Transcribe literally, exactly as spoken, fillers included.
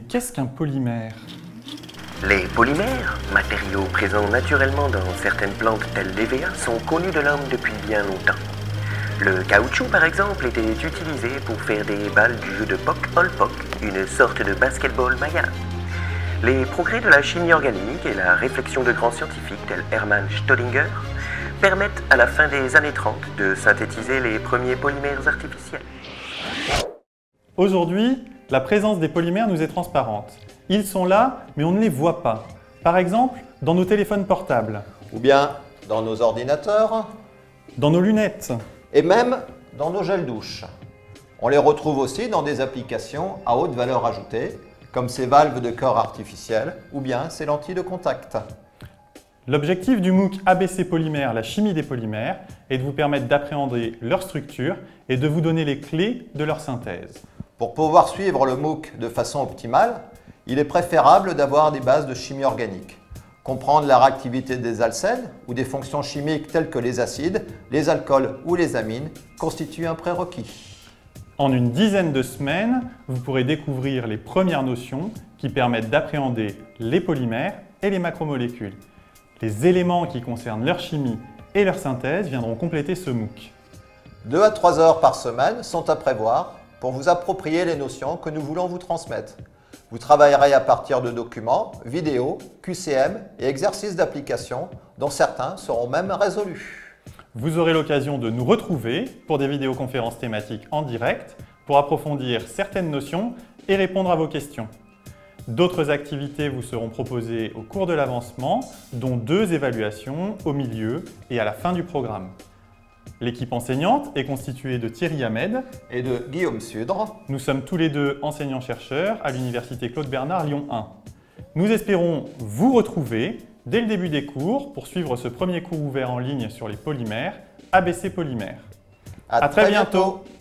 Mais qu'est-ce qu'un polymère? Les polymères, matériaux présents naturellement dans certaines plantes telles l'Évea, sont connus de l'homme depuis bien longtemps. Le caoutchouc, par exemple, était utilisé pour faire des balles du jeu de poc-ol-poc, une sorte de basketball maya. Les progrès de la chimie organique et la réflexion de grands scientifiques tels Hermann Staudinger permettent à la fin des années trente de synthétiser les premiers polymères artificiels. Aujourd'hui, la présence des polymères nous est transparente. Ils sont là, mais on ne les voit pas. Par exemple, dans nos téléphones portables. Ou bien dans nos ordinateurs. Dans nos lunettes. Et même dans nos gels douches. On les retrouve aussi dans des applications à haute valeur ajoutée, comme ces valves de corps artificiels ou bien ces lentilles de contact. L'objectif du MOOC A B C Polymères, la chimie des polymères, est de vous permettre d'appréhender leur structure et de vous donner les clés de leur synthèse. Pour pouvoir suivre le MOOC de façon optimale, il est préférable d'avoir des bases de chimie organique. Comprendre la réactivité des alcènes ou des fonctions chimiques telles que les acides, les alcools ou les amines constitue un prérequis. En une dizaine de semaines, vous pourrez découvrir les premières notions qui permettent d'appréhender les polymères et les macromolécules. Les éléments qui concernent leur chimie et leur synthèse viendront compléter ce MOOC. deux à trois heures par semaine sont à prévoir pour vous approprier les notions que nous voulons vous transmettre. Vous travaillerez à partir de documents, vidéos, Q C M et exercices d'application dont certains seront même résolus. Vous aurez l'occasion de nous retrouver pour des vidéoconférences thématiques en direct pour approfondir certaines notions et répondre à vos questions. D'autres activités vous seront proposées au cours de l'avancement, dont deux évaluations au milieu et à la fin du programme. L'équipe enseignante est constituée de Thierry Ahmed et de Guillaume Sudre. Nous sommes tous les deux enseignants-chercheurs à l'Université Claude-Bernard Lyon un. Nous espérons vous retrouver dès le début des cours pour suivre ce premier cours ouvert en ligne sur les polymères, A B C Polymères. À, à très, très bientôt, bientôt.